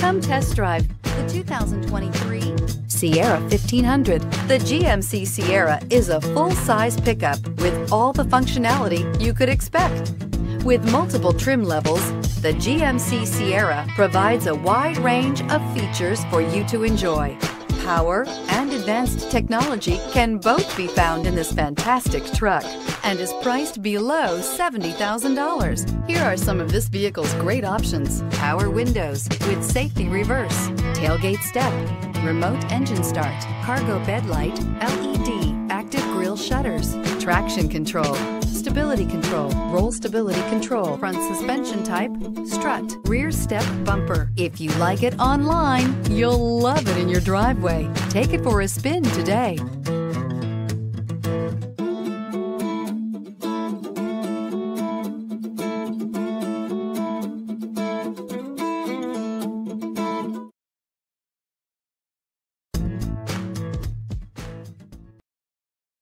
Come test drive the 2023 Sierra 1500. The GMC Sierra is a full-size pickup with all the functionality you could expect. With multiple trim levels, the GMC Sierra provides a wide range of features for you to enjoy. Power and advanced technology can both be found in this fantastic truck and is priced below $70,000. Here are some of this vehicle's great options: power windows with safety reverse, tailgate step, remote engine start, cargo bed light, LED, active grille shutters, traction control, stability control, roll stability control, front suspension type, strut, rear step bumper. If you like it online, you'll love it in your driveway. Take it for a spin today.